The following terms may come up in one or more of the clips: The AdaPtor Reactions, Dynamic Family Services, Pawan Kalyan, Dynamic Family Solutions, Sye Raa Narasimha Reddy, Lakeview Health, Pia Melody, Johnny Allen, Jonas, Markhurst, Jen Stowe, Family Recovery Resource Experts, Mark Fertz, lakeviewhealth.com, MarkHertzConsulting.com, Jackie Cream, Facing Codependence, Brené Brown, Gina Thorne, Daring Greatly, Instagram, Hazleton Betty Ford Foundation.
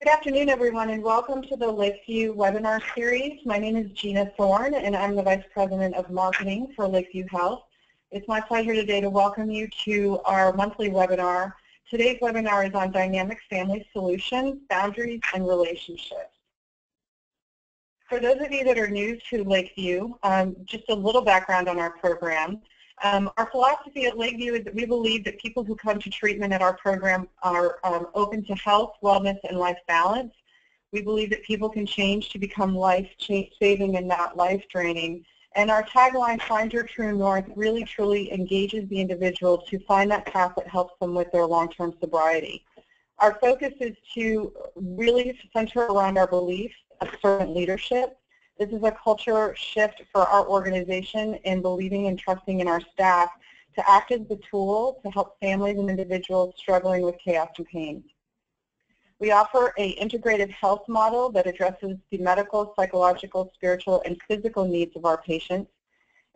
Good afternoon, everyone, and welcome to the Lakeview webinar series. My name is Gina Thorne, and I'm the Vice President of Marketing for Lakeview Health. It's my pleasure today to welcome you to our monthly webinar. Today's webinar is on Dynamic Family Solutions, Boundaries, and Relationships. For those of you that are new to Lakeview, just a little background on our program. Our philosophy at Lakeview is that we believe that people who come to treatment at our program are open to health, wellness, and life balance. We believe that people can change to become life-saving and not life-draining. And our tagline, Find Your True North, really truly engages the individual to find that path that helps them with their long-term sobriety. Our focus is to really center around our beliefs of servant leadership. This is a culture shift for our organization in believing and trusting in our staff to act as the tool to help families and individuals struggling with chaos and pain. We offer an integrated health model that addresses the medical, psychological, spiritual, and physical needs of our patients.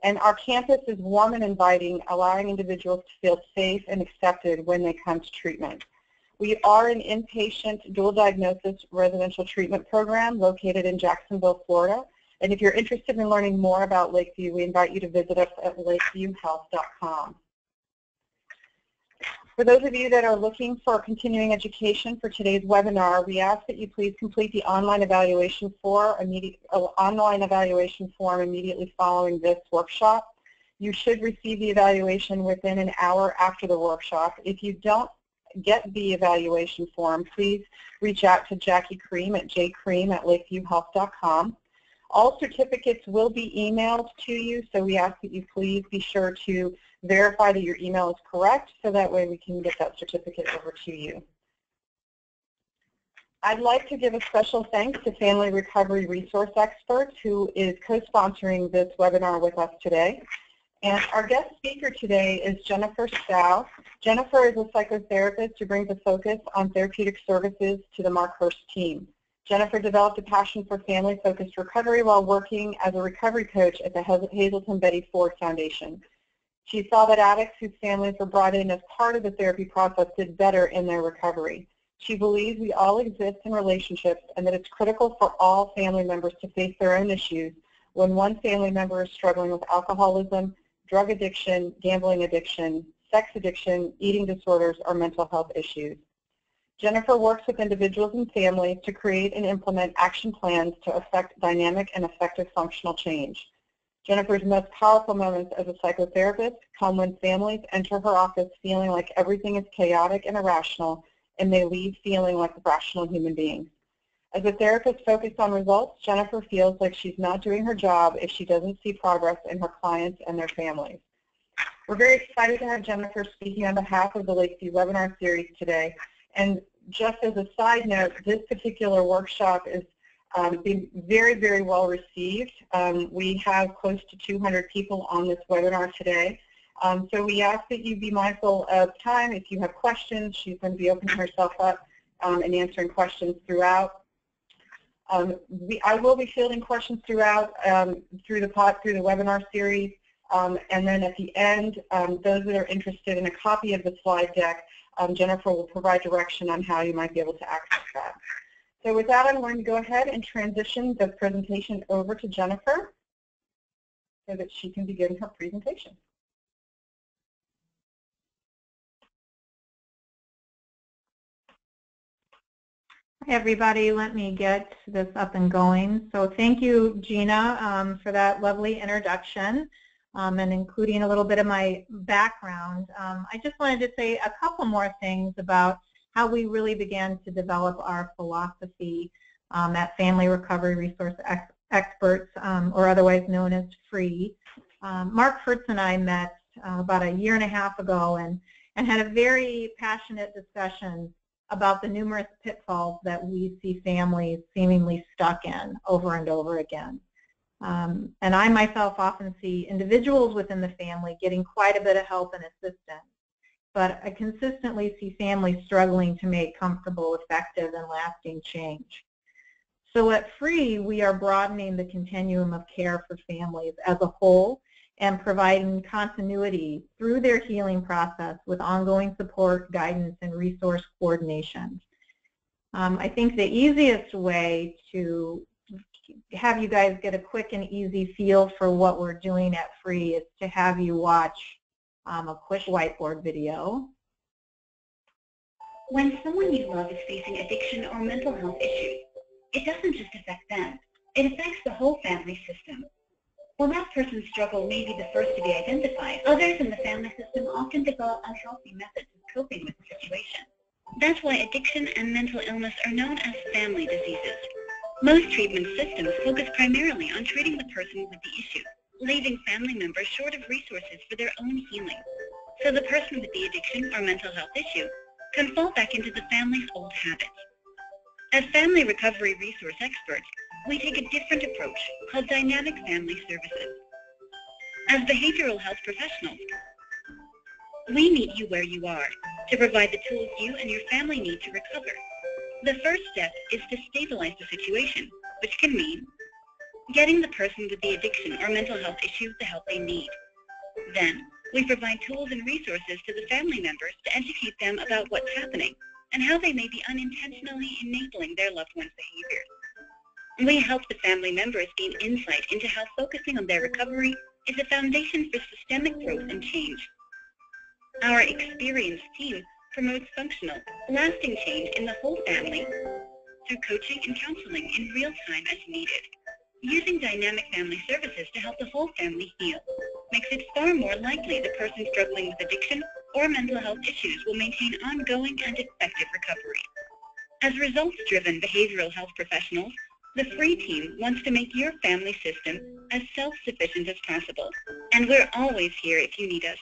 And our campus is warm and inviting, allowing individuals to feel safe and accepted when they come to treatment. We are an inpatient dual diagnosis residential treatment program located in Jacksonville, Florida. And if you're interested in learning more about Lakeview, we invite you to visit us at lakeviewhealth.com. For those of you that are looking for continuing education for today's webinar, we ask that you please complete the online evaluation form immediately following this workshop. You should receive the evaluation within an hour after the workshop. If you don't get the evaluation form, please reach out to Jackie Cream at jcream@lakeviewhealth.com. All certificates will be emailed to you, so we ask that you please be sure to verify that your email is correct, so that way we can get that certificate over to you. I'd like to give a special thanks to Family Recovery Resource Experts, who is co-sponsoring this webinar with us today. And our guest speaker today is Jennifer Stowe. Jennifer is a psychotherapist who brings a focus on therapeutic services to the Markhurst team. Jennifer developed a passion for family-focused recovery while working as a recovery coach at the Hazleton Betty Ford Foundation. She saw that addicts whose families were brought in as part of the therapy process did better in their recovery. She believes we all exist in relationships and that it's critical for all family members to face their own issues when one family member is struggling with alcoholism, drug addiction, gambling addiction, sex addiction, eating disorders, or mental health issues. Jennifer works with individuals and families to create and implement action plans to affect dynamic and effective functional change. Jennifer's most powerful moments as a psychotherapist come when families enter her office feeling like everything is chaotic and irrational, and they leave feeling like rational human beings. As a therapist focused on results, Jennifer feels like she's not doing her job if she doesn't see progress in her clients and their families. We're very excited to have Jennifer speaking on behalf of the Lakeview webinar series today. And just as a side note, this particular workshop is being very, very well received. We have close to 200 people on this webinar today. So we ask that you be mindful of time. If you have questions, she's going to be opening herself up and answering questions throughout. I will be fielding questions throughout through the webinar series, and then at the end, those that are interested in a copy of the slide deck, Jennifer will provide direction on how you might be able to access that. So with that, I'm going to go ahead and transition the presentation over to Jennifer so that she can begin her presentation. Hi everybody, let me get this up and going. So thank you, Gina, for that lovely introduction and including a little bit of my background. I just wanted to say a couple more things about how we really began to develop our philosophy at Family Recovery Resource Experts, or otherwise known as FREE. Mark Fertz and I met about a year and a half ago and had a very passionate discussion about the numerous pitfalls that we see families seemingly stuck in over and over again. And I myself often see individuals within the family getting quite a bit of help and assistance, but I consistently see families struggling to make comfortable, effective, and lasting change. So at FREE, we are broadening the continuum of care for families as a whole and providing continuity through their healing process with ongoing support, guidance, and resource coordination. I think the easiest way to have you guys get a quick and easy feel for what we're doing at FREE is to have you watch a quick whiteboard video. When someone you love is facing addiction or mental health issues, it doesn't just affect them. It affects the whole family system. While that person's struggle may be the first to be identified, others in the family system often develop unhealthy methods of coping with the situation. That's why addiction and mental illness are known as family diseases. Most treatment systems focus primarily on treating the person with the issue, leaving family members short of resources for their own healing. So the person with the addiction or mental health issue can fall back into the family's old habits. As Family Recovery Resource Experts, we take a different approach called Dynamic Family Services. As behavioral health professionals, we meet you where you are to provide the tools you and your family need to recover. The first step is to stabilize the situation, which can mean getting the person with the addiction or mental health issue the help they need. Then, we provide tools and resources to the family members to educate them about what's happening and how they may be unintentionally enabling their loved one's behavior. We help the family members gain insight into how focusing on their recovery is a foundation for systemic growth and change. Our experienced team promotes functional, lasting change in the whole family through coaching and counseling in real time as needed. Using Dynamic Family Services to help the whole family heal makes it far more likely the person struggling with addiction or mental health issues will maintain ongoing and effective recovery. As results-driven behavioral health professionals, the FREE team wants to make your family system as self-sufficient as possible, and we're always here if you need us.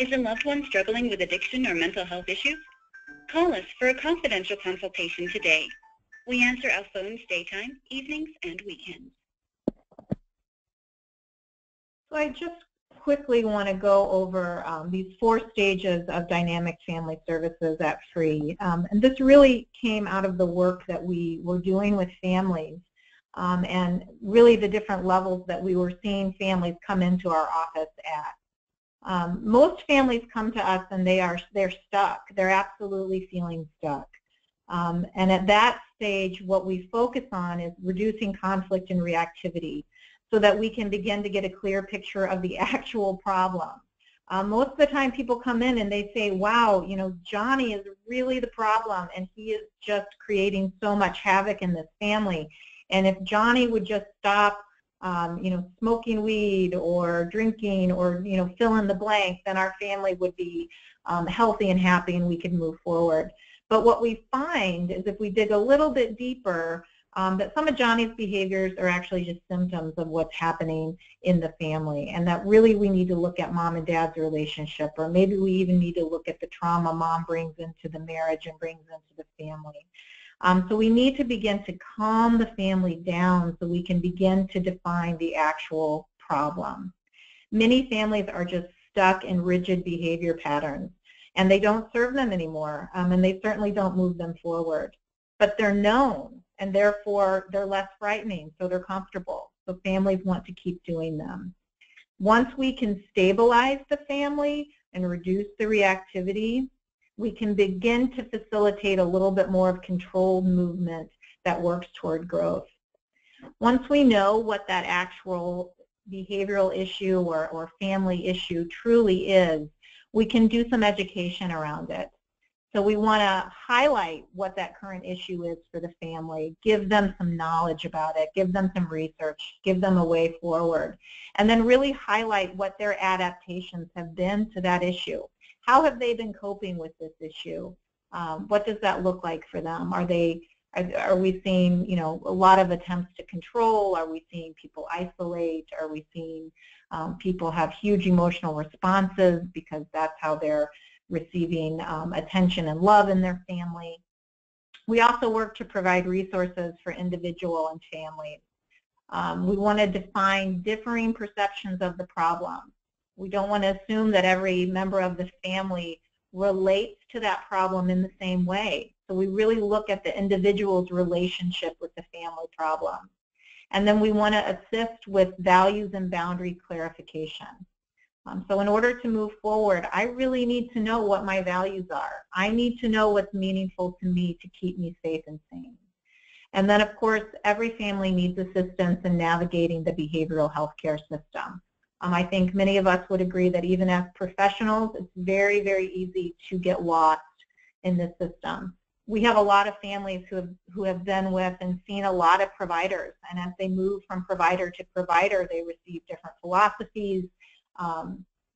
Is a loved one struggling with addiction or mental health issues? Call us for a confidential consultation today. We answer our phones daytime, evenings, and weekends. So I just quickly want to go over these 4 stages of Dynamic Family Services at FREE. And this really came out of the work that we were doing with families and really the different levels that we were seeing families come into our office at. Most families come to us and they're stuck. They're absolutely feeling stuck. And at that stage, what we focus on is reducing conflict and reactivity so that we can begin to get a clear picture of the actual problem. Most of the time people come in and they say, wow, you know, Johnny is really the problem and he is just creating so much havoc in this family. And if Johnny would just stop you know, smoking weed or drinking or, you know, fill in the blank, then our family would be healthy and happy and we could move forward. But what we find is if we dig a little bit deeper, that some of Johnny's behaviors are actually just symptoms of what's happening in the family, and that really we need to look at mom and dad's relationship, or maybe we even need to look at the trauma mom brings into the marriage and brings into the family. So we need to begin to calm the family down so we can begin to define the actual problem. Many families are just stuck in rigid behavior patterns, and they don't serve them anymore, and they certainly don't move them forward. But they're known, and therefore they're less frightening, so they're comfortable. So families want to keep doing them. Once we can stabilize the family and reduce the reactivity, we can begin to facilitate a little bit more of controlled movement that works toward growth. Once we know what that actual behavioral issue or family issue truly is, we can do some education around it. So we want to highlight what that current issue is for the family, give them some knowledge about it, give them some research, give them a way forward, and then really highlight what their adaptations have been to that issue. How have they been coping with this issue? What does that look like for them? Are we seeing, you know, a lot of attempts to control? Are we seeing people isolate? Are we seeing people have huge emotional responses because that's how they're receiving attention and love in their family? We also work to provide resources for individual and families. We want to define differing perceptions of the problem. We don't want to assume that every member of the family relates to that problem in the same way. So we really look at the individual's relationship with the family problem. And then we want to assist with values and boundary clarification. So in order to move forward, I really need to know what my values are. I need to know what's meaningful to me to keep me safe and sane. And then, of course, every family needs assistance in navigating the behavioral health care system. I think many of us would agree that even as professionals, it's very, very easy to get lost in this system. We have a lot of families who have been with and seen a lot of providers, and as they move from provider to provider, they receive different philosophies.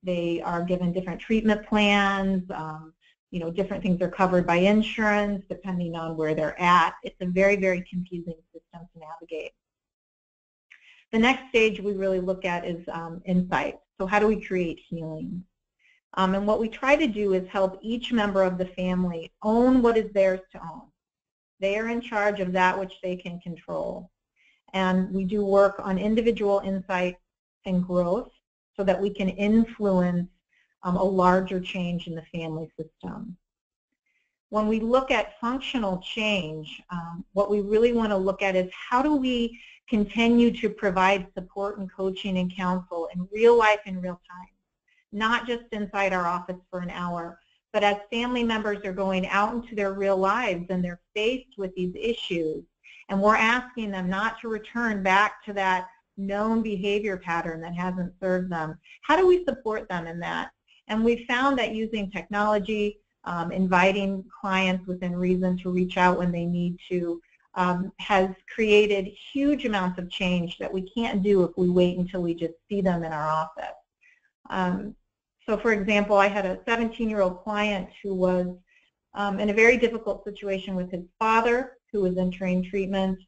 They are given different treatment plans, different things are covered by insurance depending on where they're at. It's a very, very confusing system to navigate. The next stage we really look at is insight. So how do we create healing? And what we try to do is help each member of the family own what is theirs to own. They are in charge of that which they can control. And we do work on individual insight and growth, so that we can influence a larger change in the family system. When we look at functional change, what we really want to look at is how do we continue to provide support and coaching and counsel in real life in real time, not just inside our office for an hour, but as family members are going out into their real lives and they're faced with these issues, and we're asking them not to return back to that known behavior pattern that hasn't served them. How do we support them in that? And we found that using technology, inviting clients within reason to reach out when they need to, has created huge amounts of change that we can't do if we wait until we just see them in our office. So for example, I had a 17-year-old client who was in a very difficult situation with his father, who was entering treatment.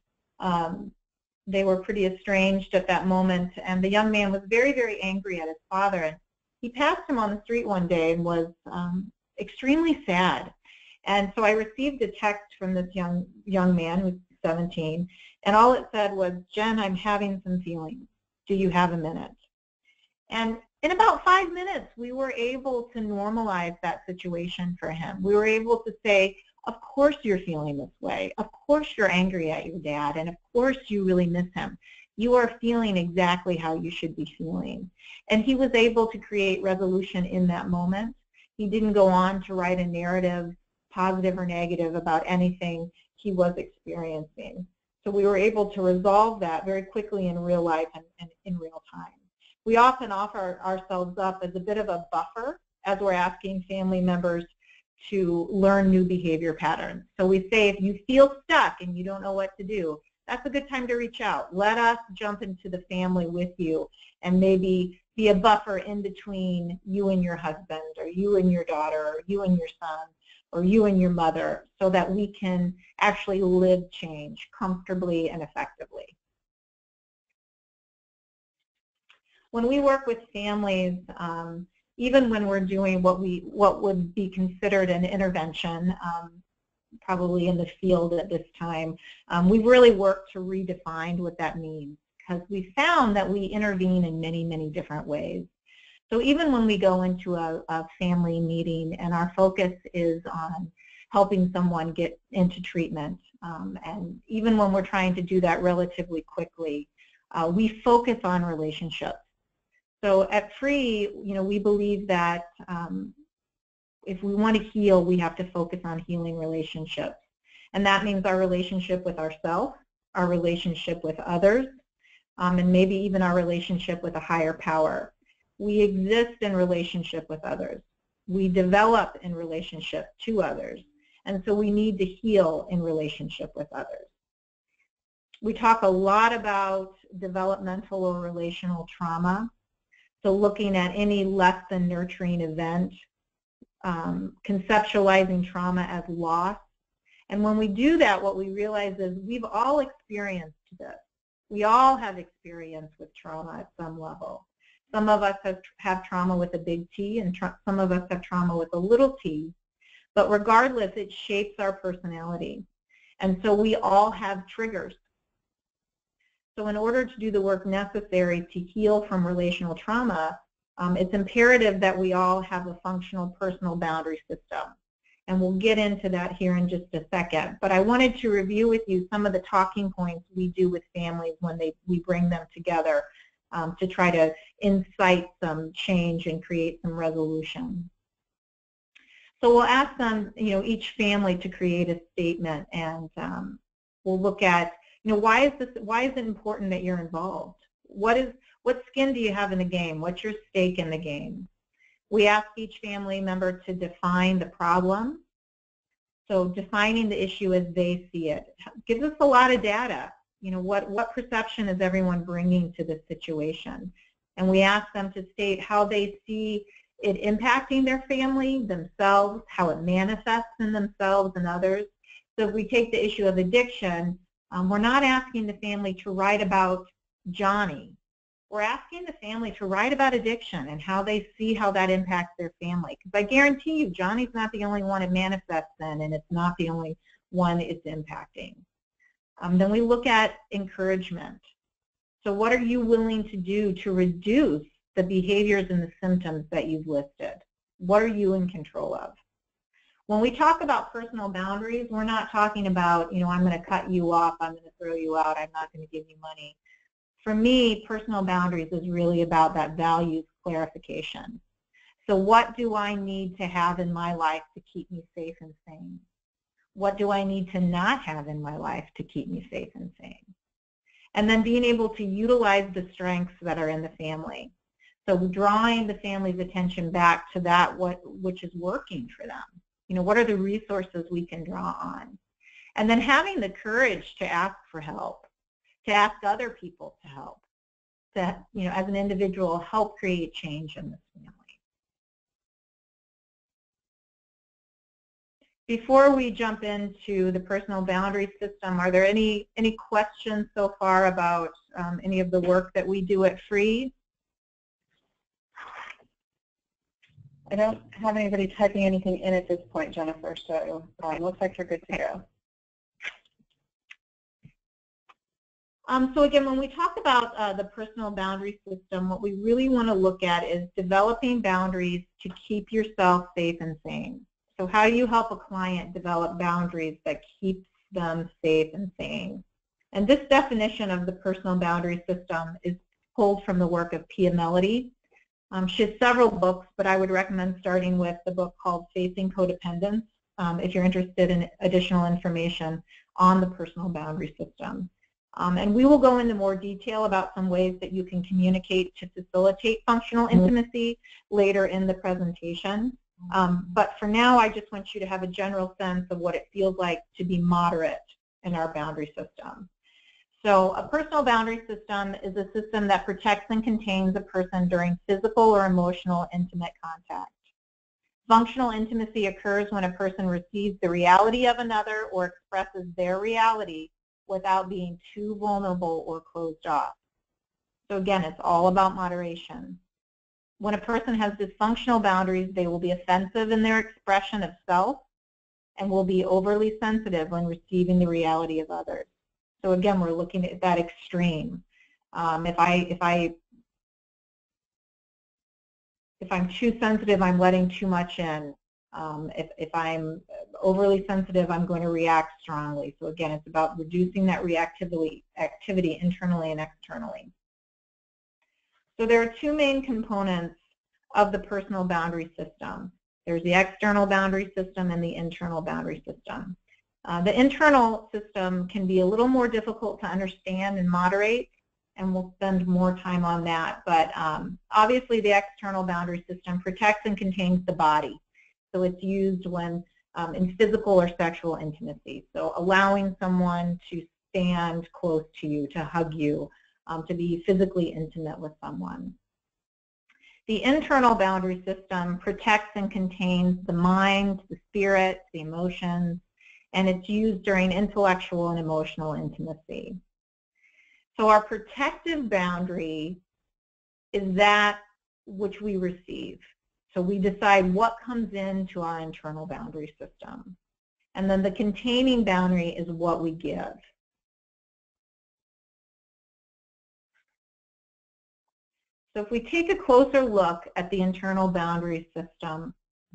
They were pretty estranged at that moment, and the young man was very, very angry at his father. And he passed him on the street one day and was extremely sad. And so I received a text from this young man who's 17, and all it said was, "Jen, I'm having some feelings. Do you have a minute?" And in about 5 minutes, we were able to normalize that situation for him. We were able to say, "Of course you're feeling this way. Of course you're angry at your dad, and of course you really miss him. You are feeling exactly how you should be feeling." And he was able to create resolution in that moment. He didn't go on to write a narrative, positive or negative, about anything he was experiencing. So we were able to resolve that very quickly in real life and in real time. We often offer ourselves up as a bit of a buffer as we're asking family members to learn new behavior patterns. So we say, if you feel stuck and you don't know what to do, that's a good time to reach out. Let us jump into the family with you and maybe be a buffer in between you and your husband, or you and your daughter, or you and your son, or you and your mother, so that we can actually live change comfortably and effectively. When we work with families, even when we're doing what would be considered an intervention, probably in the field at this time, we've really worked to redefine what that means, because we found that we intervene in many, many different ways. So even when we go into a family meeting and our focus is on helping someone get into treatment, and even when we're trying to do that relatively quickly, we focus on relationships. So at FREE, we believe that if we want to heal, we have to focus on healing relationships. And that means our relationship with ourselves, our relationship with others, and maybe even our relationship with a higher power. We exist in relationship with others. We develop in relationship to others. And so we need to heal in relationship with others. We talk a lot about developmental or relational trauma. So looking at any less than nurturing event, conceptualizing trauma as loss. And when we do that, what we realize is we've all experienced this. We all have experience with trauma at some level. Some of us have trauma with a big T, and some of us have trauma with a little t. But regardless, it shapes our personality. And so we all have triggers. So in order to do the work necessary to heal from relational trauma, it's imperative that we all have a functional personal boundary system. And we'll get into that here in just a second. But I wanted to review with you some of the talking points we do with families when we bring them together to try to incite some change and create some resolution. So we'll ask them, each family to create a statement, and we'll look at, why is it important that you're involved? What skin do you have in the game? What's your stake in the game? We ask each family member to define the problem. So defining the issue as they see it gives us a lot of data. What perception is everyone bringing to this situation? And we ask them to state how they see it impacting their family, themselves, how it manifests in themselves and others. So if we take the issue of addiction, we're not asking the family to write about Johnny. We're asking the family to write about addiction and how they see how that impacts their family. Because I guarantee you, Johnny's not the only one it manifests in, and it's not the only one it's impacting. Then we look at encouragement. So what are you willing to do to reduce the behaviors and the symptoms that you've listed? What are you in control of? When we talk about personal boundaries, we're not talking about, I'm going to cut you off, I'm going to throw you out, I'm not going to give you money. For me, personal boundaries is really about that values clarification. So what do I need to have in my life to keep me safe and sane? What do I need to not have in my life to keep me safe and sane? And then being able to utilize the strengths that are in the family. So drawing the family's attention back to that which is working for them. What are the resources we can draw on? And then having the courage to ask for help, to ask other people to help, to, as an individual, help create change in this family. Before we jump into the personal boundary system, are there any questions so far about any of the work that we do at FREE? I don't have anybody typing anything in at this point, Jennifer, so it looks like you're good to go. So again, when we talk about the personal boundary system, what we really want to look at is developing boundaries to keep yourself safe and sane. So how do you help a client develop boundaries that keeps them safe and sane? And this definition of the personal boundary system is pulled from the work of Pia Melody. She has several books, but I would recommend starting with the book called Facing Codependence if you're interested in additional information on the personal boundary system. And we will go into more detail about some ways that you can communicate to facilitate functional intimacy later in the presentation. But for now, I just want you to have a general sense of what it feels like to be moderate in our boundary system. So a personal boundary system is a system that protects and contains a person during physical or emotional intimate contact. Functional intimacy occurs when a person receives the reality of another or expresses their reality without being too vulnerable or closed off. So again, it's all about moderation. When a person has dysfunctional boundaries, they will be offensive in their expression of self and will be overly sensitive when receiving the reality of others. So again, we're looking at that extreme. If I'm too sensitive, I'm letting too much in. If I'm overly sensitive, I'm going to react strongly. So again, it's about reducing that reactivity internally and externally. So there are two main components of the personal boundary system. There's the external boundary system and the internal boundary system. The internal system can be a little more difficult to understand and moderate, and we'll spend more time on that. But obviously, the external boundary system protects and contains the body. So it's used when in physical or sexual intimacy. So allowing someone to stand close to you, to hug you, to be physically intimate with someone. The internal boundary system protects and contains the mind, the spirit, the emotions, and it's used during intellectual and emotional intimacy. So our protective boundary is that which we receive. So we decide what comes into our internal boundary system. And then the containing boundary is what we give. So if we take a closer look at the internal boundary system,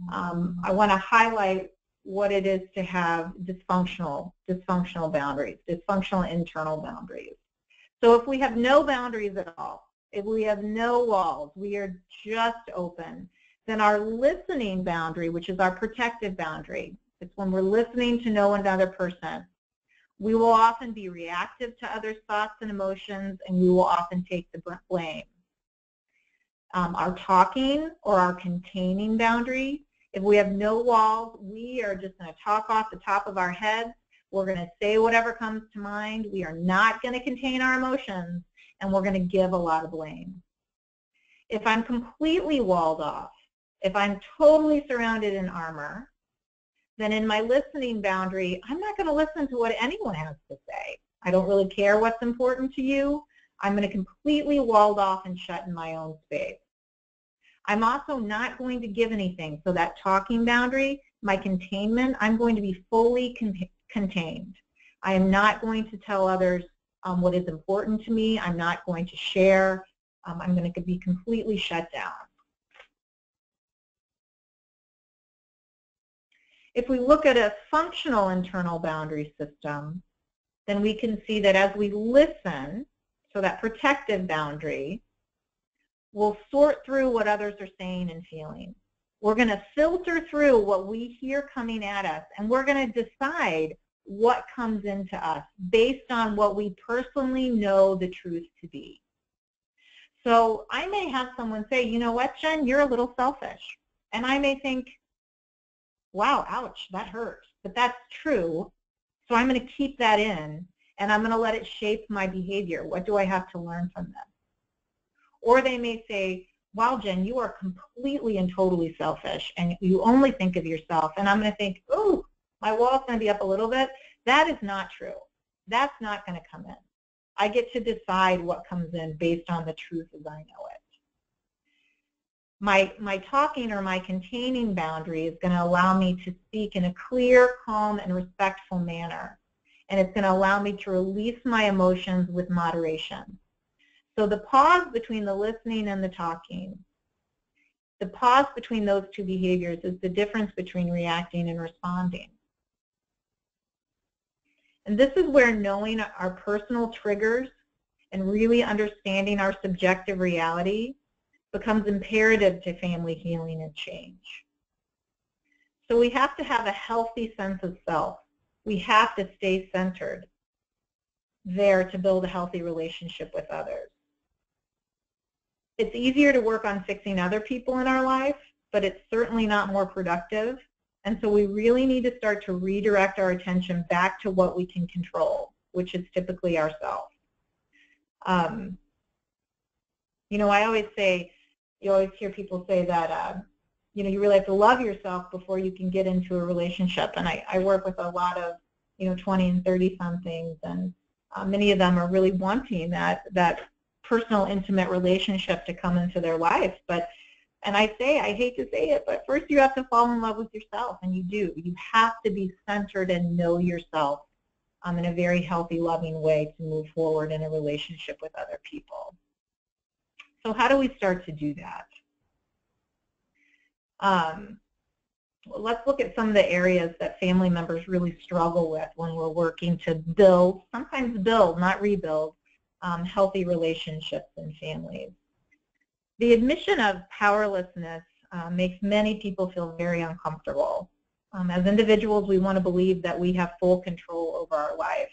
I want to highlight what it is to have dysfunctional boundaries, dysfunctional internal boundaries. So if we have no boundaries at all, if we have no walls, we are just open, then our listening boundary, which is our protective boundary, it's when we're listening to know another person, we will often be reactive to others' thoughts and emotions, and we will often take the blame. Our talking or our containing boundary, if we have no walls, we are just going to talk off the top of our heads. We're going to say whatever comes to mind. We are not going to contain our emotions, and we're going to give a lot of blame. If I'm completely walled off, if I'm totally surrounded in armor, then in my listening boundary, I'm not going to listen to what anyone has to say. I don't really care what's important to you. I'm going to completely walled off and shut in my own space. I'm also not going to give anything. So that talking boundary, my containment, I'm going to be fully contained. I am not going to tell others what is important to me. I'm not going to share. I'm going to be completely shut down. If we look at a functional internal boundary system, then we can see that as we listen, so that protective boundary, we'll sort through what others are saying and feeling. We're going to filter through what we hear coming at us, and we're going to decide what comes into us based on what we personally know the truth to be. So I may have someone say, you know what, Jen, you're a little selfish. And I may think, wow, ouch, that hurts. But that's true, so I'm going to keep that in, and I'm going to let it shape my behavior. What do I have to learn from this? Or they may say, wow, Jen, you are completely and totally selfish, and you only think of yourself. And I'm going to think, ooh, my wall's going to be up a little bit. That is not true. That's not going to come in. I get to decide what comes in based on the truth as I know it. My talking or my containing boundary is going to allow me to speak in a clear, calm, and respectful manner. And it's going to allow me to release my emotions with moderation. So the pause between the listening and the talking, the pause between those two behaviors is the difference between reacting and responding. And this is where knowing our personal triggers and really understanding our subjective reality becomes imperative to family healing and change. So we have to have a healthy sense of self. We have to stay centered there to build a healthy relationship with others. It's easier to work on fixing other people in our life, but it's certainly not more productive. And so we really need to start to redirect our attention back to what we can control, which is typically ourselves. You know, I always say, you always hear people say that, you know, you really have to love yourself before you can get into a relationship. And I work with a lot of, you know, 20 and 30 somethings, and many of them are really wanting that personal, intimate relationship to come into their lives. But, and I say, I hate to say it, but first you have to fall in love with yourself, and you do. You have to be centered and know yourself in a very healthy, loving way to move forward in a relationship with other people. So how do we start to do that? Let's look at some of the areas that family members really struggle with when we're working to build, sometimes build, not rebuild, healthy relationships in families. The admission of powerlessness makes many people feel very uncomfortable. As individuals, we want to believe that we have full control over our life.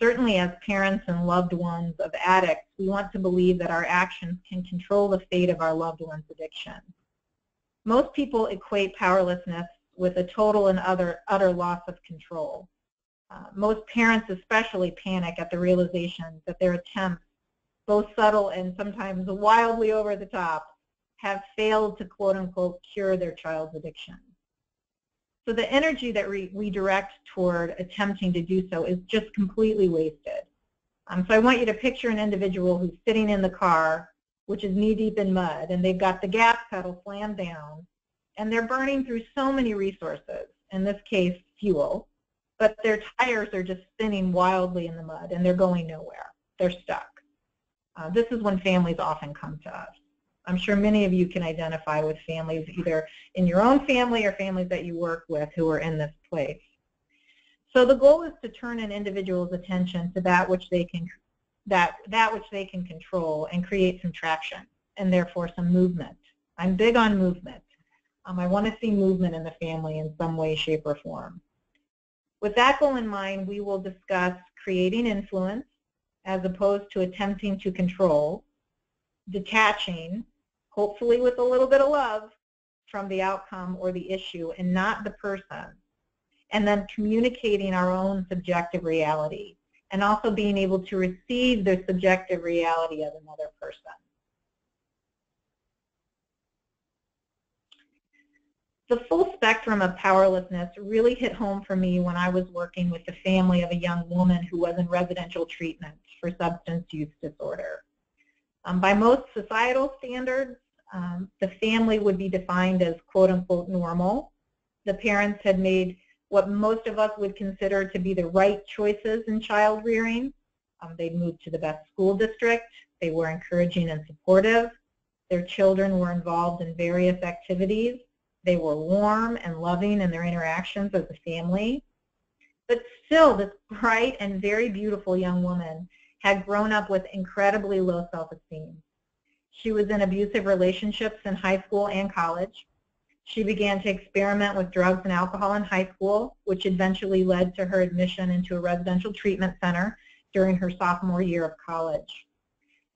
Certainly as parents and loved ones of addicts, we want to believe that our actions can control the fate of our loved one's addiction. Most people equate powerlessness with a total and utter loss of control. Most parents especially panic at the realization that their attempts, both subtle and sometimes wildly over the top, have failed to quote-unquote cure their child's addiction. So the energy that we direct toward attempting to do so is just completely wasted. So I want you to picture an individual who's sitting in the car, which is knee-deep in mud, and they've got the gas pedal slammed down, and they're burning through so many resources, in this case fuel, but their tires are just spinning wildly in the mud, and they're going nowhere. They're stuck. This is when families often come to us. I'm sure many of you can identify with families either in your own family or families that you work with who are in this place. So the goal is to turn an individual's attention to that which they can that which they can control and create some traction and therefore some movement. I'm big on movement. I want to see movement in the family in some way, shape, or form. With that goal in mind, we will discuss creating influence as opposed to attempting to control, detaching, hopefully with a little bit of love, from the outcome or the issue and not the person, and then communicating our own subjective reality and also being able to receive the subjective reality of another person. The full spectrum of powerlessness really hit home for me when I was working with the family of a young woman who was in residential treatment for substance use disorder. By most societal standards, the family would be defined as quote-unquote normal. The parents had made what most of us would consider to be the right choices in child rearing. They'd moved to the best school district. They were encouraging and supportive. Their children were involved in various activities. They were warm and loving in their interactions as a family. But still, this bright and very beautiful young woman had grown up with incredibly low self-esteem. She was in abusive relationships in high school and college. She began to experiment with drugs and alcohol in high school, which eventually led to her admission into a residential treatment center during her sophomore year of college.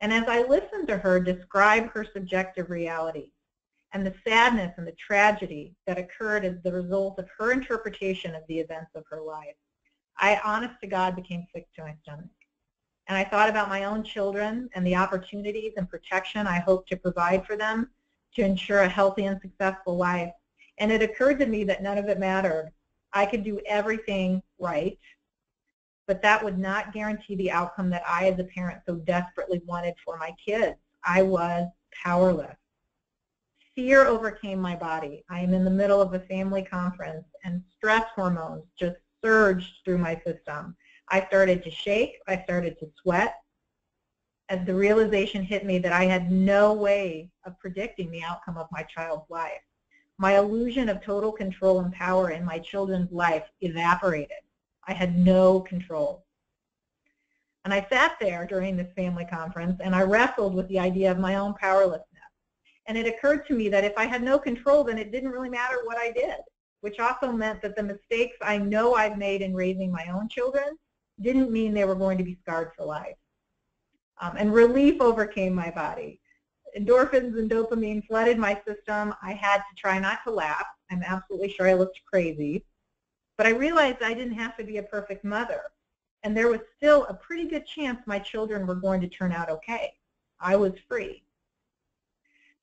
And as I listened to her describe her subjective reality and the sadness and the tragedy that occurred as the result of her interpretation of the events of her life, I, honest to God, became sick to my stomach. And I thought about my own children and the opportunities and protection I hope to provide for them to ensure a healthy and successful life. And it occurred to me that none of it mattered. I could do everything right, but that would not guarantee the outcome that I as a parent so desperately wanted for my kids. I was powerless. Fear overcame my body. I am in the middle of a family conference and stress hormones just surged through my system. I started to shake, I started to sweat, as the realization hit me that I had no way of predicting the outcome of my child's life. My illusion of total control and power in my children's life evaporated. I had no control. And I sat there during this family conference and I wrestled with the idea of my own powerlessness. And it occurred to me that if I had no control, then it didn't really matter what I did, which also meant that the mistakes I know I've made in raising my own children didn't mean they were going to be scarred for life. And relief overcame my body. Endorphins and dopamine flooded my system. I had to try not to laugh. I'm absolutely sure I looked crazy. But I realized I didn't have to be a perfect mother. And there was still a pretty good chance my children were going to turn out okay. I was free.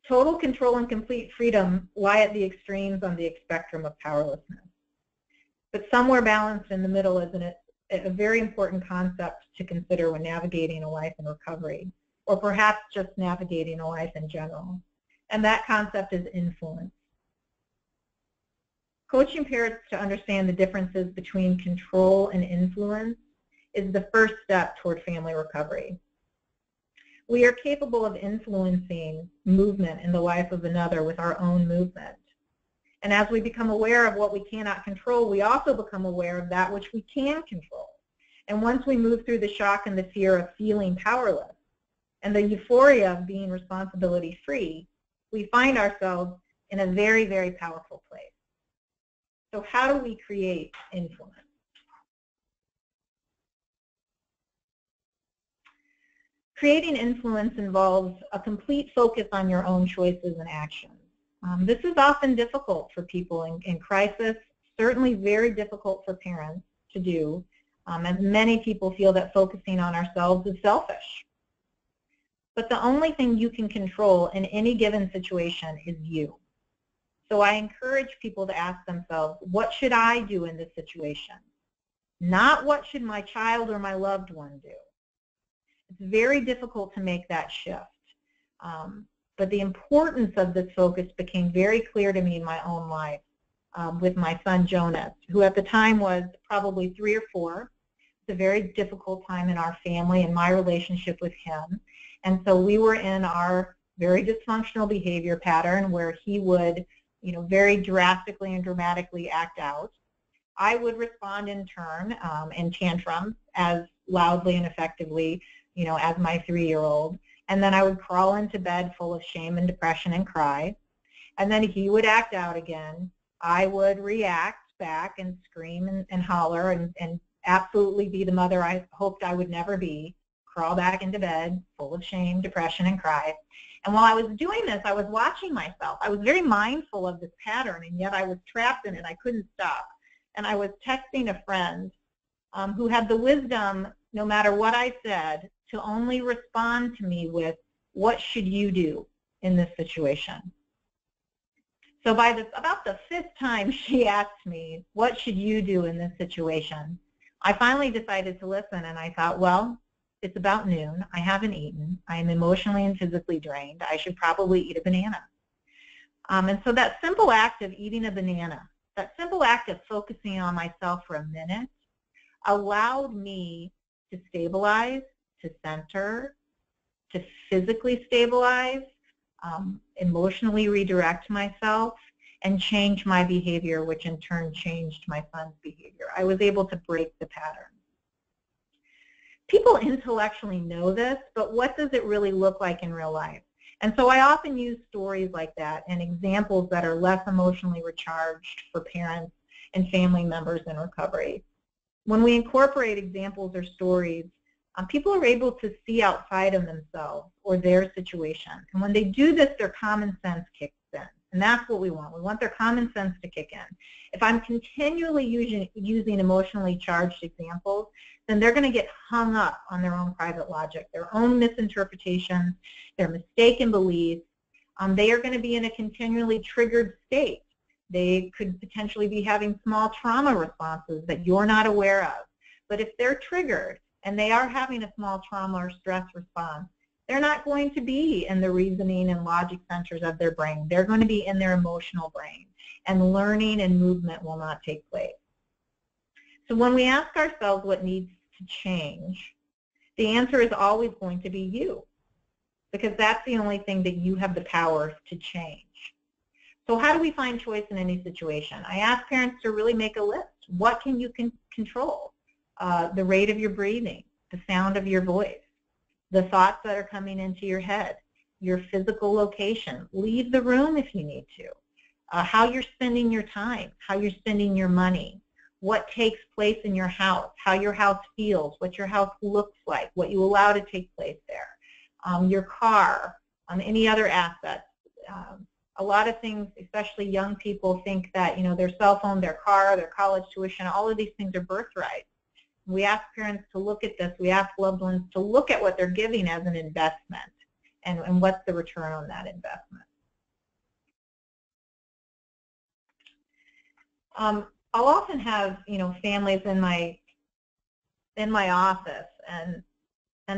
Total control and complete freedom lie at the extremes on the spectrum of powerlessness. But somewhere balanced in the middle is a very important concept to consider when navigating a life in recovery, or perhaps just navigating a life in general. And that concept is influence. Coaching parents to understand the differences between control and influence is the first step toward family recovery. We are capable of influencing movement in the life of another with our own movement. And as we become aware of what we cannot control, we also become aware of that which we can control. And once we move through the shock and the fear of feeling powerless and the euphoria of being responsibility-free, we find ourselves in a very, very powerful place. So how do we create influence? Creating influence involves a complete focus on your own choices and actions. This is often difficult for people in crisis, certainly very difficult for parents to do, as many people feel that focusing on ourselves is selfish. But the only thing you can control in any given situation is you. So I encourage people to ask themselves, what should I do in this situation? Not what should my child or my loved one do. It's very difficult to make that shift. But the importance of this focus became very clear to me in my own life with my son Jonas, who at the time was probably 3 or 4. It's a very difficult time in our family and my relationship with him. And so we were in our very dysfunctional behavior pattern where he would, very drastically and dramatically act out. I would respond in turn in tantrums as loudly and effectively you know, as my 3-year-old. And then I would crawl into bed full of shame and depression and cry. And then he would act out again. I would react back and scream and holler and absolutely be the mother I hoped I would never be, crawl back into bed full of shame, depression, and cry. And while I was doing this, I was watching myself. I was very mindful of this pattern, and yet I was trapped in it. I couldn't stop. And I was texting a friend who had the wisdom, no matter what I said, to only respond to me with, what should you do in this situation? So by about the 5th time she asked me, what should you do in this situation? I finally decided to listen, and I thought, well, it's about noon. I haven't eaten. I am emotionally and physically drained. I should probably eat a banana. And so that simple act of eating a banana, that simple act of focusing on myself for a minute, allowed me to stabilize, to center, to physically stabilize, emotionally redirect myself, and change my behavior, which in turn changed my son's behavior. I was able to break the pattern. People intellectually know this, but what does it really look like in real life? And so I often use stories like that and examples that are less emotionally recharged for parents and family members in recovery. When we incorporate examples or stories, people are able to see outside of themselves or their situation. And when they do this, their common sense kicks in. And that's what we want. We want their common sense to kick in. If I'm continually using emotionally charged examples, then they're going to get hung up on their own private logic, their own misinterpretations, their mistaken beliefs. They are going to be in a continually triggered state. They could potentially be having small trauma responses that you're not aware of. But if they're triggered and they are having a small trauma or stress response, they're not going to be in the reasoning and logic centers of their brain. They're going to be in their emotional brain, and learning and movement will not take place. So when we ask ourselves what needs to change, the answer is always going to be you, because that's the only thing that you have the power to change. So how do we find choice in any situation? I ask parents to really make a list. What can you control? The rate of your breathing, the sound of your voice, the thoughts that are coming into your head, your physical location. Leave the room if you need to. How you're spending your time, how you're spending your money, what takes place in your house, how your house feels, what your house looks like, what you allow to take place there, your car, any other assets. A lot of things, especially young people, think that, you know, their cell phone, their car, their college tuition, all of these things are birthrights. We ask parents to look at this. We ask loved ones to look at what they're giving as an investment and what's the return on that investment. I'll often have, you know, families in my office, and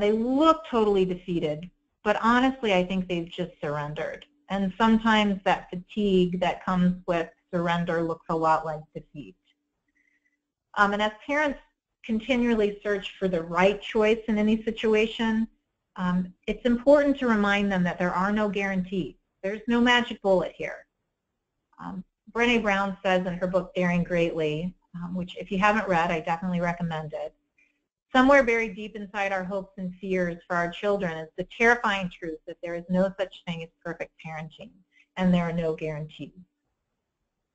they look totally defeated, but honestly I think they've just surrendered. And sometimes that fatigue that comes with surrender looks a lot like defeat. And as parents continually search for the right choice in any situation, it's important to remind them that there are no guarantees. There's no magic bullet here. Brené Brown says in her book, Daring Greatly, which if you haven't read, I definitely recommend it, somewhere buried deep inside our hopes and fears for our children is the terrifying truth that there is no such thing as perfect parenting, and there are no guarantees.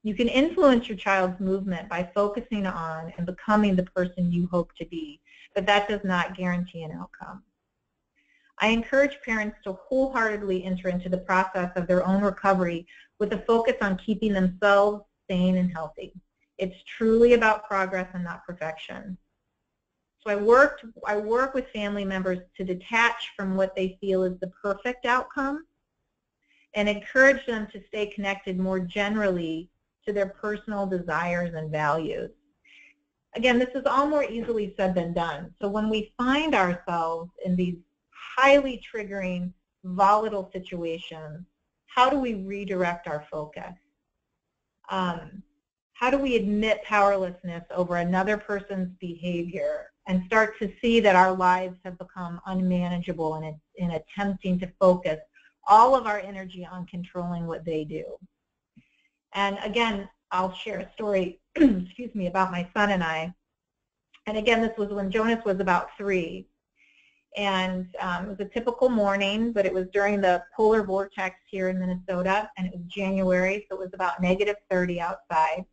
You can influence your child's movement by focusing on and becoming the person you hope to be, but that does not guarantee an outcome. I encourage parents to wholeheartedly enter into the process of their own recovery with a focus on keeping themselves sane and healthy. It's truly about progress and not perfection. So I work with family members to detach from what they feel is the perfect outcome and encourage them to stay connected more generally to their personal desires and values. Again, this is all more easily said than done. So when we find ourselves in these highly triggering, volatile situations, how do we redirect our focus? How do we admit powerlessness over another person's behavior and start to see that our lives have become unmanageable in attempting to focus all of our energy on controlling what they do? And again, I'll share a story, excuse me, about my son and I. And again, this was when Jonas was about 3. and it was a typical morning, but it was during the polar vortex here in Minnesota, and it was January, so it was about -30 outside.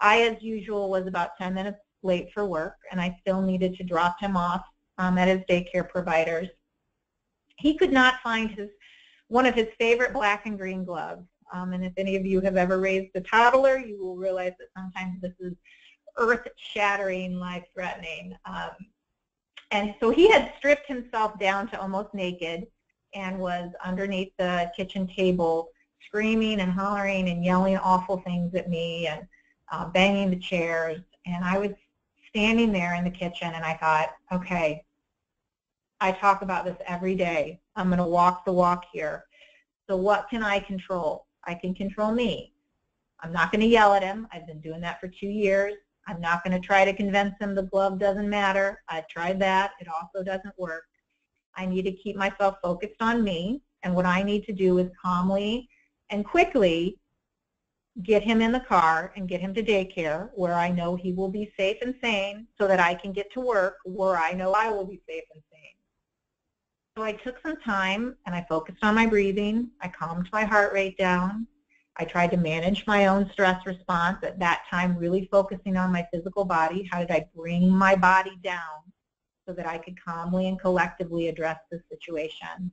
I, as usual, was about 10 minutes late for work, and I still needed to drop him off at his daycare provider's. He could not find his one of his favorite black and green gloves, and if any of you have ever raised a toddler, you will realize that sometimes this is earth-shattering, life-threatening. And so he had stripped himself down to almost naked and was underneath the kitchen table screaming and hollering and yelling awful things at me and banging the chairs. And I was standing there in the kitchen, and I thought, okay, I talk about this every day. I'm going to walk the walk here. So what can I control? I can control me. I'm not going to yell at him. I've been doing that for 2 years. I'm not going to try to convince him the glove doesn't matter. I've tried that. It also doesn't work. I need to keep myself focused on me, and what I need to do is calmly and quickly get him in the car and get him to daycare where I know he will be safe and sane so that I can get to work where I know I will be safe and sane. So I took some time, and I focused on my breathing. I calmed my heart rate down. I tried to manage my own stress response at that time, really focusing on my physical body. How did I bring my body down so that I could calmly and collectively address this situation?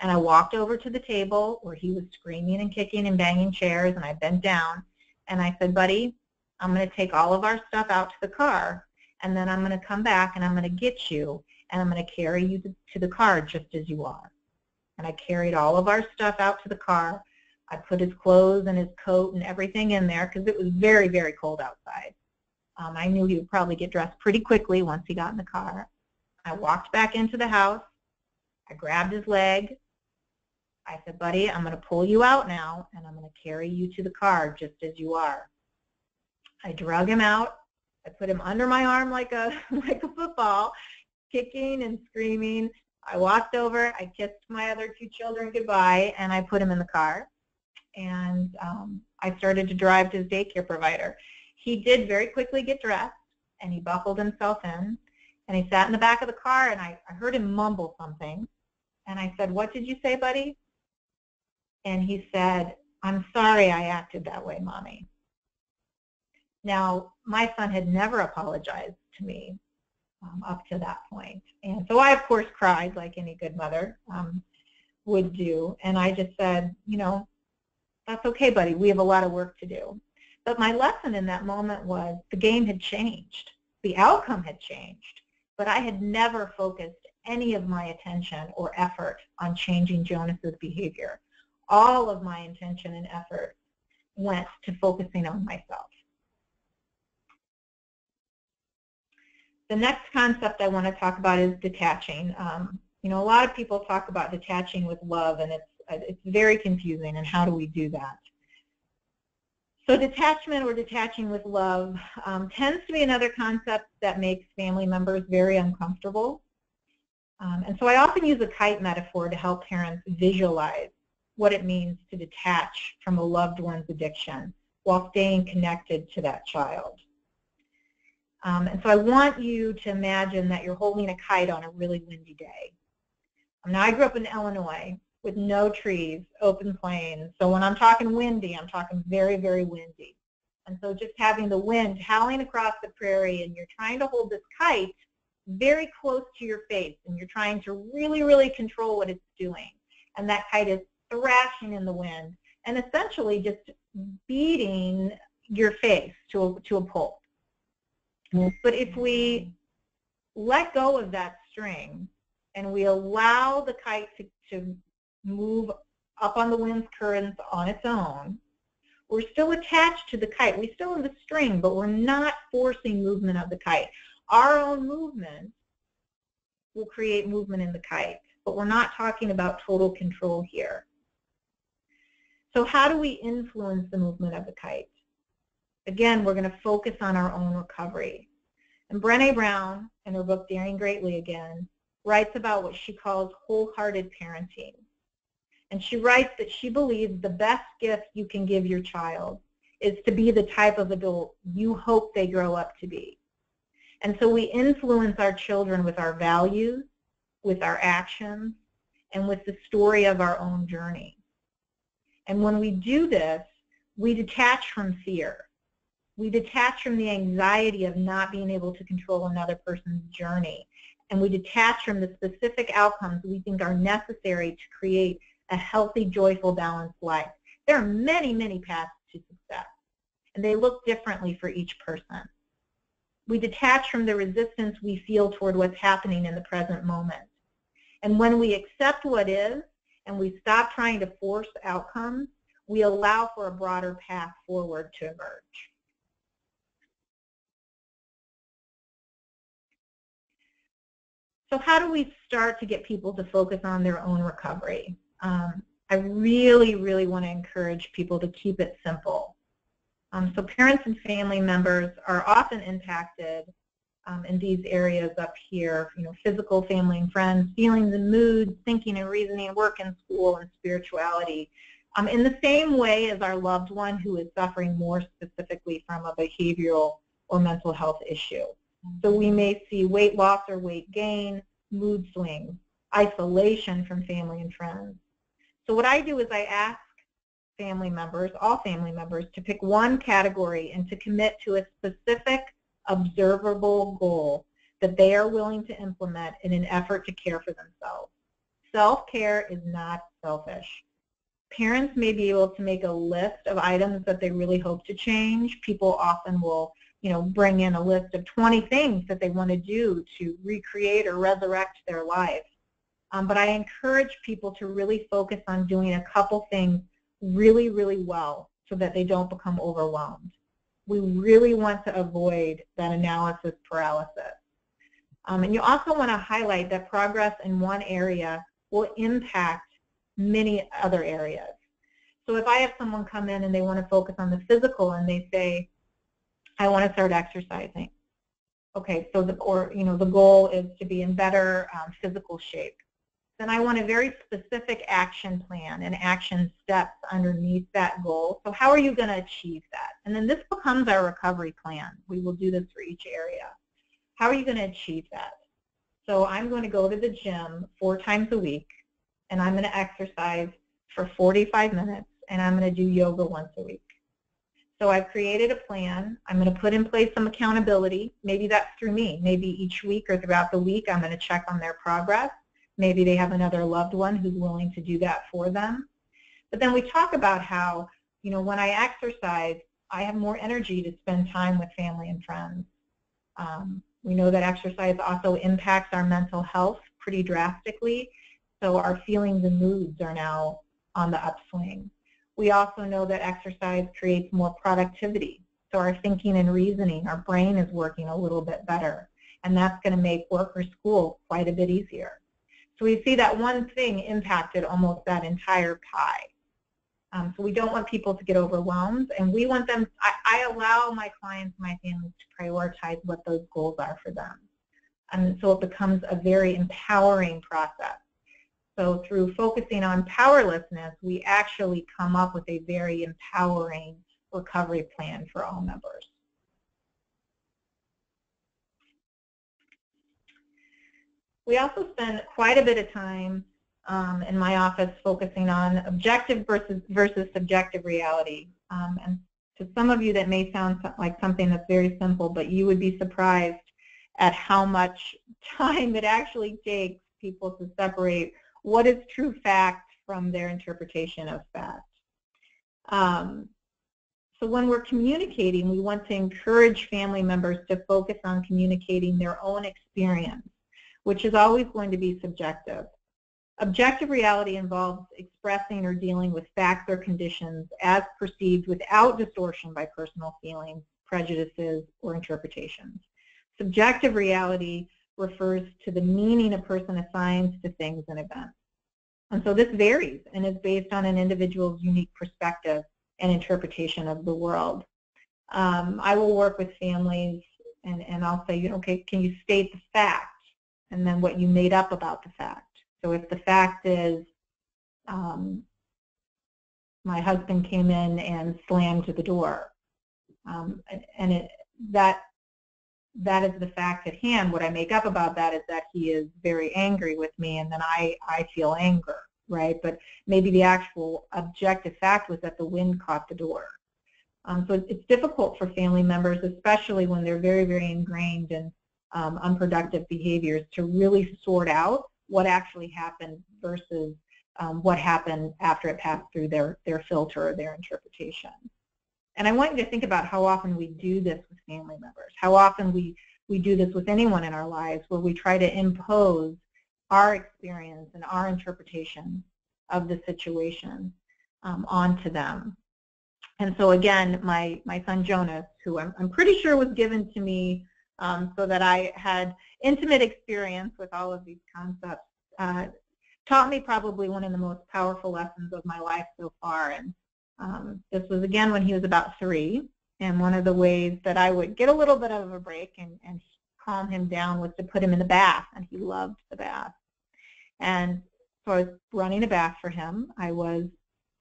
And I walked over to the table where he was screaming and kicking and banging chairs, and I bent down, and I said, buddy, I'm going to take all of our stuff out to the car, and then I'm going to come back, and I'm going to get you, and I'm going to carry you to the car just as you are. And I carried all of our stuff out to the car. I put his clothes and his coat and everything in there because it was very, very cold outside. I knew he would probably get dressed pretty quickly once he got in the car. I walked back into the house. I grabbed his leg. I said, buddy, I'm going to pull you out now, and I'm going to carry you to the car just as you are. I drug him out. I put him under my arm like a football, kicking and screaming. I walked over. I kissed my other two children goodbye, and I put him in the car. And I started to drive to his daycare provider. He did very quickly get dressed, and he buckled himself in, and he sat in the back of the car, and I heard him mumble something. And I said, what did you say, buddy? And he said, I'm sorry I acted that way, Mommy. Now, my son had never apologized to me up to that point. And so I, of course, cried like any good mother would do. And I just said, you know, that's okay, buddy. We have a lot of work to do. But my lesson in that moment was the game had changed. The outcome had changed. But I had never focused any of my attention or effort on changing Jonas's behavior. All of my intention and effort went to focusing on myself. The next concept I want to talk about is detaching. You know, a lot of people talk about detaching with love, and it's very confusing, and how do we do that? So detachment or detaching with love tends to be another concept that makes family members very uncomfortable. And so I often use a kite metaphor to help parents visualize what it means to detach from a loved one's addiction while staying connected to that child. And so I want you to imagine that you're holding a kite on a really windy day. Now, I grew up in Illinois with no trees, open plains. So when I'm talking windy, I'm talking very, very windy. And so just having the wind howling across the prairie, and you're trying to hold this kite very close to your face, and you're trying to really, really control what it's doing. And that kite is thrashing in the wind and essentially just beating your face to a pulp. But if we let go of that string and we allow the kite to move up on the wind's currents on its own, we're still attached to the kite. We still have the string, but we're not forcing movement of the kite. Our own movement will create movement in the kite, but we're not talking about total control here. So how do we influence the movement of the kite? Again, we're going to focus on our own recovery. And Brené Brown, in her book Daring Greatly Again, writes about what she calls wholehearted parenting. And she writes that she believes the best gift you can give your child is to be the type of adult you hope they grow up to be. And so we influence our children with our values, with our actions, and with the story of our own journey. And when we do this, we detach from fear. We detach from the anxiety of not being able to control another person's journey. And we detach from the specific outcomes we think are necessary to create a healthy, joyful, balanced life. There are many, many paths to success, and they look differently for each person. We detach from the resistance we feel toward what's happening in the present moment. And when we accept what is, and we stop trying to force outcomes, we allow for a broader path forward to emerge. So how do we start to get people to focus on their own recovery? I really, really want to encourage people to keep it simple. So parents and family members are often impacted in these areas up here, physical, family and friends, feelings and moods, thinking and reasoning, work and school, and spirituality, in the same way as our loved one who is suffering more specifically from a behavioral or mental health issue. So we may see weight loss or weight gain, mood swings, isolation from family and friends. So what I do is I ask family members, all family members, to pick one category and to commit to a specific observable goal that they are willing to implement in an effort to care for themselves. Self-care is not selfish. Parents may be able to make a list of items that they really hope to change. People often will bring in a list of 20 things that they want to do to recreate or resurrect their life. But I encourage people to really focus on doing a couple things really, really well so that they don't become overwhelmed. We really want to avoid that analysis paralysis. And you also want to highlight that progress in one area will impact many other areas. So if I have someone come in and they want to focus on the physical and they say, I want to start exercising. Okay, so the goal is to be in better physical shape. Then I want a very specific action plan and action steps underneath that goal. So how are you going to achieve that? And then this becomes our recovery plan. We will do this for each area. How are you going to achieve that? So I'm going to go to the gym 4 times a week, and I'm going to exercise for 45 minutes, and I'm going to do yoga once a week. So I've created a plan. I'm going to put in place some accountability. Maybe that's through me. Maybe each week or throughout the week I'm going to check on their progress. Maybe they have another loved one who's willing to do that for them. But then we talk about how, when I exercise, I have more energy to spend time with family and friends. We know that exercise also impacts our mental health pretty drastically. So our feelings and moods are now on the upswing. We also know that exercise creates more productivity. So our thinking and reasoning, our brain is working a little bit better. And that's going to make work or school quite a bit easier. So we see that one thing impacted almost that entire pie. So we don't want people to get overwhelmed. And we want them, I allow my clients, my families to prioritize what those goals are for them. And so it becomes a very empowering process. So through focusing on powerlessness, we actually come up with a very empowering recovery plan for all members. We also spend quite a bit of time in my office focusing on objective versus subjective reality. And to some of you that may sound like something that's very simple, but you would be surprised at how much time it actually takes people to separate what is true fact from their interpretation of fact. So when we're communicating, we want to encourage family members to focus on communicating their own experience, which is always going to be subjective. Objective reality involves expressing or dealing with facts or conditions as perceived without distortion by personal feelings, prejudices, or interpretations. Subjective reality refers to the meaning a person assigns to things and events. And so this varies and is based on an individual's unique perspective and interpretation of the world. I will work with families and I'll say, okay, can you state the fact and then what you made up about the fact? So if the fact is my husband came in and slammed the door, and that that is the fact at hand. What I make up about that is that he is very angry with me, and then I feel anger, right? But maybe the actual objective fact was that the wind caught the door. So it's difficult for family members, especially when they're very, very ingrained in unproductive behaviors, to really sort out what actually happened versus what happened after it passed through their filter or their interpretation. And I want you to think about how often we do this with family members, how often we do this with anyone in our lives, where we try to impose our experience and our interpretation of the situation onto them. And so again, my son Jonas, who I'm pretty sure was given to me so that I had intimate experience with all of these concepts, taught me probably one of the most powerful lessons of my life so far. And this was, again, when he was about 3, and one of the ways that I would get a little bit of a break and calm him down was to put him in the bath, and he loved the bath. And so I was running a bath for him. I was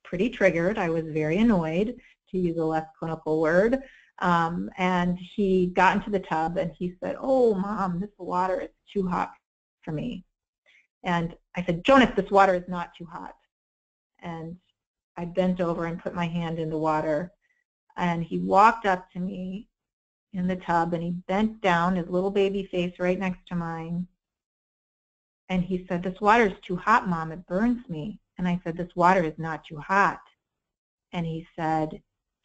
pretty triggered. I was very annoyed, to use a less clinical word. And he got into the tub, and he said, "Oh, Mom, this water is too hot for me." And I said, "Jonas, this water is not too hot." And I bent over and put my hand in the water, and he walked up to me in the tub, and he bent down, his little baby face right next to mine, and he said, "This water is too hot, Mom, it burns me." And I said, "This water is not too hot." And he said,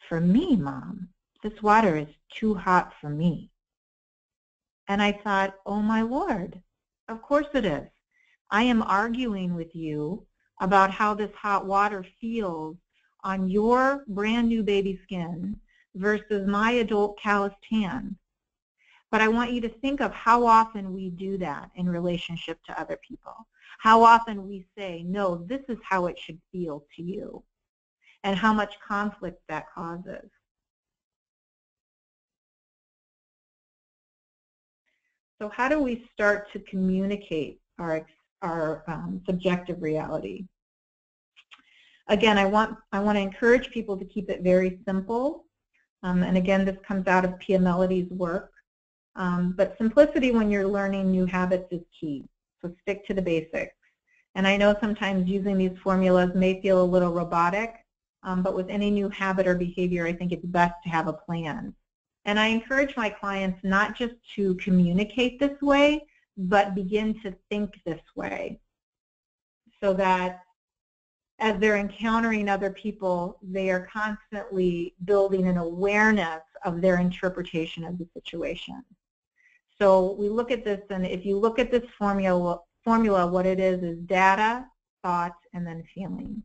"For me, Mom, this water is too hot for me." And I thought, oh my Lord, of course it is. I am arguing with you about how this hot water feels on your brand new baby skin versus my adult calloused hand. But I want you to think of how often we do that in relationship to other people. How often we say, no, this is how it should feel to you, and how much conflict that causes. So how do we start to communicate our subjective reality? Again, I want to encourage people to keep it very simple. And again, this comes out of Pia Melody's work. But simplicity when you're learning new habits is key. So stick to the basics. And I know sometimes using these formulas may feel a little robotic, but with any new habit or behavior, I think it's best to have a plan. And I encourage my clients not just to communicate this way, but begin to think this way, so that as they're encountering other people, they are constantly building an awareness of their interpretation of the situation. So we look at this, and if you look at this formula, what it is data, thought, and then feeling.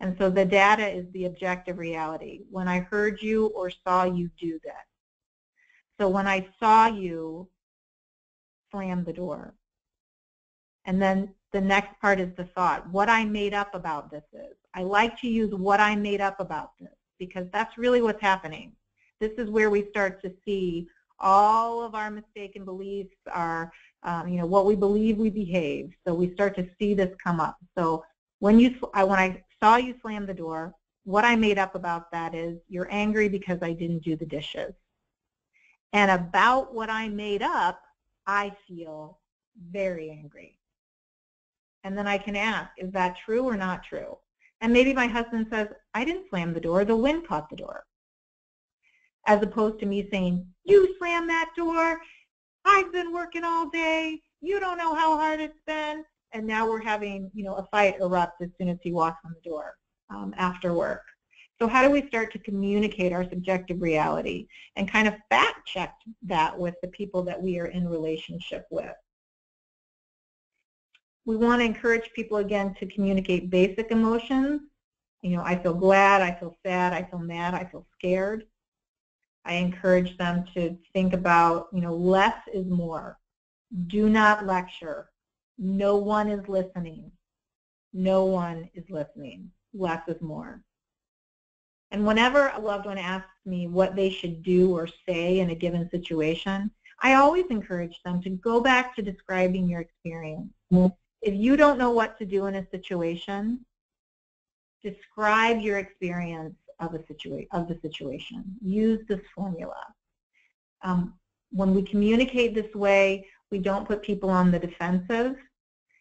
And so the data is the objective reality. When I heard you or saw you do this. So when I saw you slam the door. And then the next part is the thought. What I made up about this is. I like to use what I made up about this, because that's really what's happening. This is where we start to see all of our mistaken beliefs are, what we believe we behave. So we start to see this come up. So when I saw you slam the door, what I made up about that is you're angry because I didn't do the dishes. And about what I made up, I feel very angry. And then I can ask, is that true or not true? And maybe my husband says, I didn't slam the door, the wind caught the door. As opposed to me saying, you slammed that door, I've been working all day, you don't know how hard it's been, and now we're having a fight erupt as soon as he walks in the door after work. So how do we start to communicate our subjective reality and kind of fact check that with the people that we are in relationship with? We want to encourage people, again, to communicate basic emotions. I feel glad, I feel sad, I feel mad, I feel scared. I encourage them to think about, less is more. Do not lecture. No one is listening. No one is listening. Less is more. And whenever a loved one asks me what they should do or say in a given situation, I always encourage them to go back to describing your experience. If you don't know what to do in a situation, describe your experience of the situation. Use this formula. when we communicate this way, we don't put people on the defensive.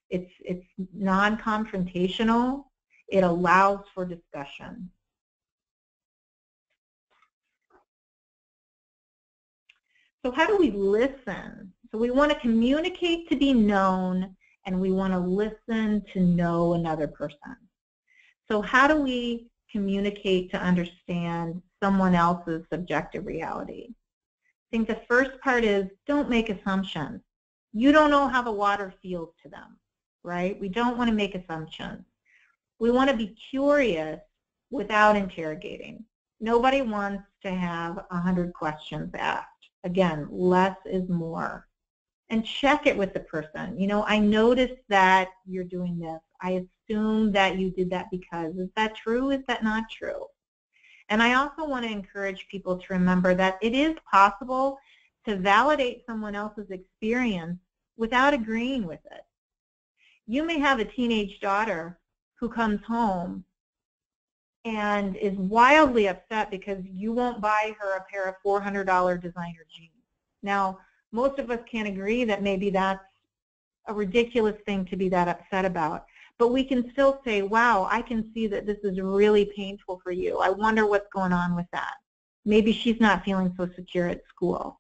It's non-confrontational. It allows for discussion. So how do we listen? So we want to communicate to be known, and we want to listen to know another person. So how do we communicate to understand someone else's subjective reality? I think the first part is don't make assumptions. You don't know how the water feels to them, right? We don't want to make assumptions. We want to be curious without interrogating. Nobody wants to have 100 questions asked. Again, less is more. And check it with the person. You know, I noticed that you're doing this. I assume that you did that because. Is that true? Is that not true? And I also want to encourage people to remember that it is possible to validate someone else's experience without agreeing with it. You may have a teenage daughter who comes home and is wildly upset because you won't buy her a pair of $400 designer jeans. Now, most of us can't agree that maybe that's a ridiculous thing to be that upset about. But we can still say, wow, I can see that this is really painful for you. I wonder what's going on with that. Maybe she's not feeling so secure at school.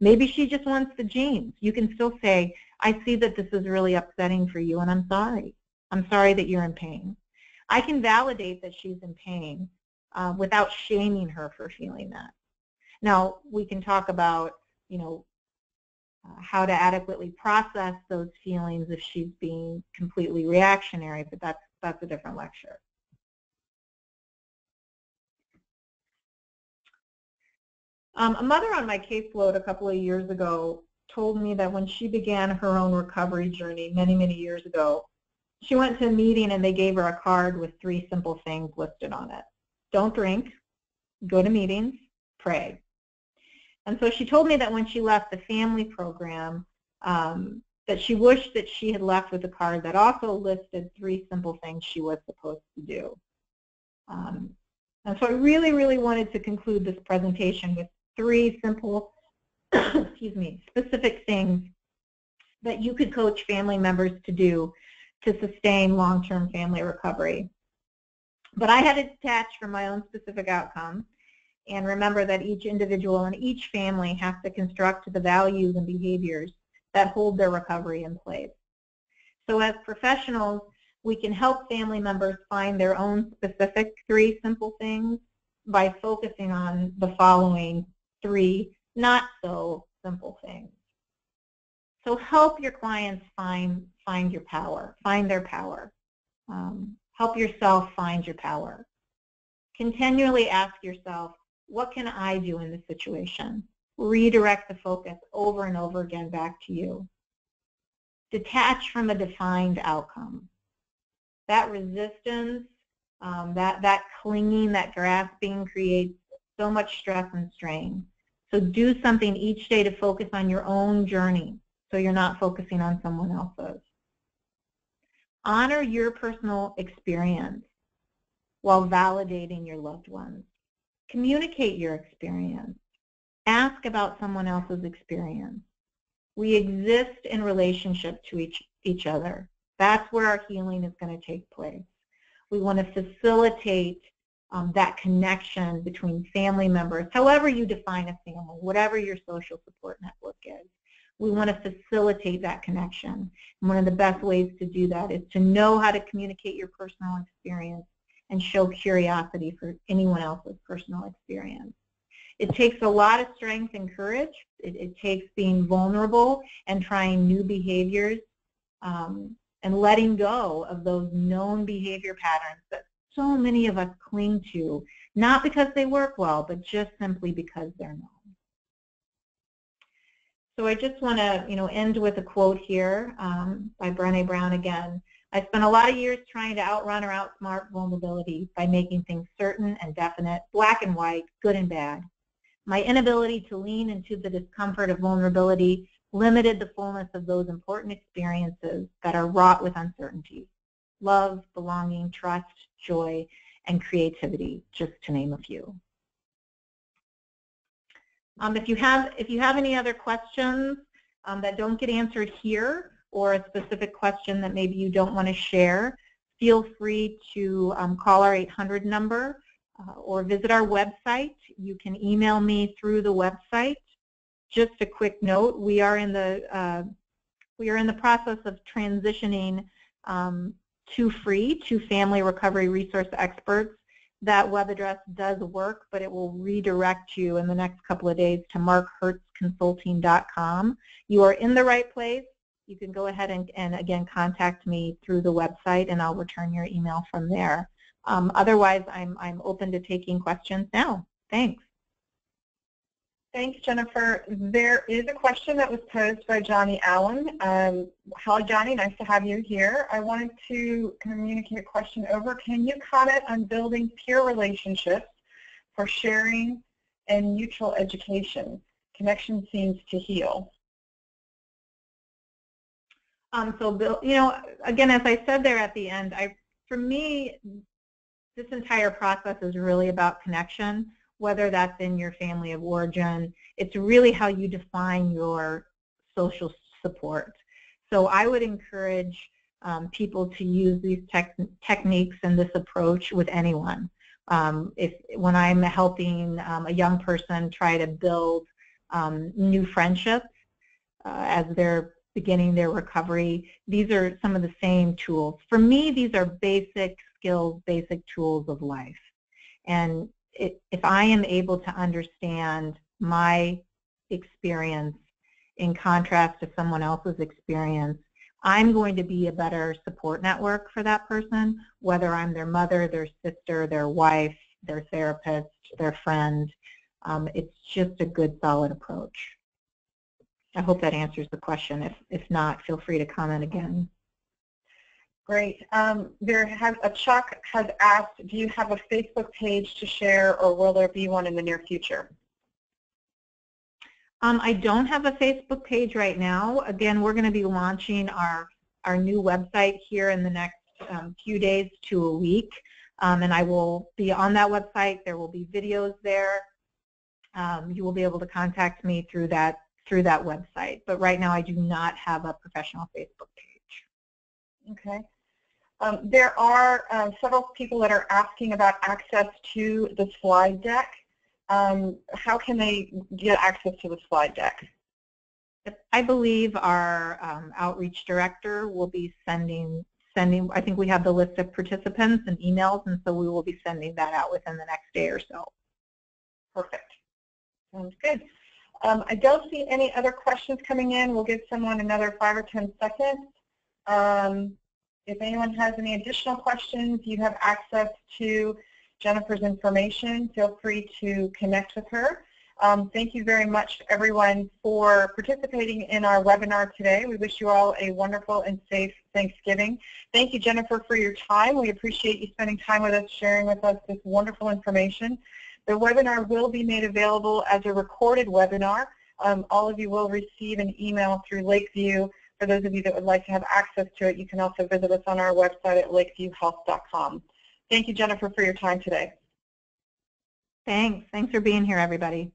Maybe she just wants the jeans. You can still say, I see that this is really upsetting for you, and I'm sorry. I'm sorry that you're in pain. I can validate that she's in pain without shaming her for feeling that. Now, we can talk about, you know, how to adequately process those feelings if she's being completely reactionary, but that's a different lecture. A mother on my caseload a couple of years ago told me that when she began her own recovery journey many, many years ago, she went to a meeting and they gave her a card with 3 simple things listed on it. Don't drink, go to meetings, pray. And so she told me that when she left the family program, that she wished that she had left with a card that also listed 3 simple things she was supposed to do. And so I really, really wanted to conclude this presentation with 3 simple, excuse me, specific things that you could coach family members to do to sustain long-term family recovery. But I had to detach from my own specific outcome and remember that each individual and each family has to construct the values and behaviors that hold their recovery in place. So as professionals, we can help family members find their own specific 3 simple things by focusing on the following 3 not so simple things. So help your clients find their power. Help yourself find your power. Continually ask yourself, what can I do in this situation? Redirect the focus over and over again back to you. Detach from a defined outcome. That resistance, that clinging, that grasping creates so much stress and strain. So do something each day to focus on your own journey so you're not focusing on someone else's. Honor your personal experience while validating your loved ones. Communicate your experience. Ask about someone else's experience. We exist in relationship to each other. That's where our healing is going to take place. We want to facilitate that connection between family members, however you define a family, whatever your social support network is. We want to facilitate that connection. And one of the best ways to do that is to know how to communicate your personal experience and show curiosity for anyone else's personal experience. It takes a lot of strength and courage. It takes being vulnerable and trying new behaviors and letting go of those known behavior patterns that so many of us cling to, not because they work well, but just simply because they're known. So I just want to, you know, end with a quote here by Brené Brown again. I spent a lot of years trying to outrun or outsmart vulnerability by making things certain and definite, black and white, good and bad. My inability to lean into the discomfort of vulnerability limited the fullness of those important experiences that are wrought with uncertainty: love, belonging, trust, joy, and creativity, just to name a few. If you have any other questions that don't get answered here, or a specific question that maybe you don't want to share, feel free to call our 800 number or visit our website. You can email me through the website. Just a quick note: we are in the process of transitioning to FREE, to Family Recovery Resource Experts. That web address does work, but it will redirect you in the next couple of days to MarkHertzConsulting.com. You are in the right place. You can go ahead and again, contact me through the website, and I'll return your email from there. Otherwise, I'm open to taking questions now. Thanks. Thanks, Jennifer. There is a question that was posed by Johnny Allen. Hello, Johnny. Nice to have you here. I wanted to communicate a question over. Can you comment on building peer relationships for sharing and mutual education? Connection seems to heal. Bill, again, as I said there at the end, for me, this entire process is really about connection, whether that's in your family of origin. It's really how you define your social support. So I would encourage people to use these techniques and this approach with anyone. When I'm helping a young person try to build new friendships as they're beginning their recovery, these are some of the same tools. For me, these are basic skills, basic tools of life. And if I am able to understand my experience in contrast to someone else's experience, I'm going to be a better support network for that person, whether I'm their mother, their sister, their wife, their therapist, their friend. It's just a good, solid approach. I hope that answers the question. If not, feel free to comment again. Great. Chuck has asked, do you have a Facebook page to share, or will there be one in the near future? I don't have a Facebook page right now. Again, we're going to be launching our new website here in the next few days to a week, and I will be on that website. There will be videos there. You will be able to contact me through that website. But right now, I do not have a professional Facebook page. Okay. There are several people that are asking about access to the slide deck. How can they get access to the slide deck? I believe our outreach director will be sending, I think we have the list of participants and emails, and so we will be sending that out within the next day or so. Perfect. Sounds good. I don't see any other questions coming in. We'll give someone another 5 or 10 seconds. If anyone has any additional questions, you have access to Jennifer's information. Feel free to connect with her. Thank you very much, everyone, for participating in our webinar today. We wish you all a wonderful and safe Thanksgiving. Thank you, Jennifer, for your time. We appreciate you spending time with us, sharing with us this wonderful information. The webinar will be made available as a recorded webinar. All of you will receive an email through Lakeview. For those of you that would like to have access to it, you can also visit us on our website at lakeviewhealth.com. Thank you, Jennifer, for your time today. Thanks. Thanks for being here, everybody.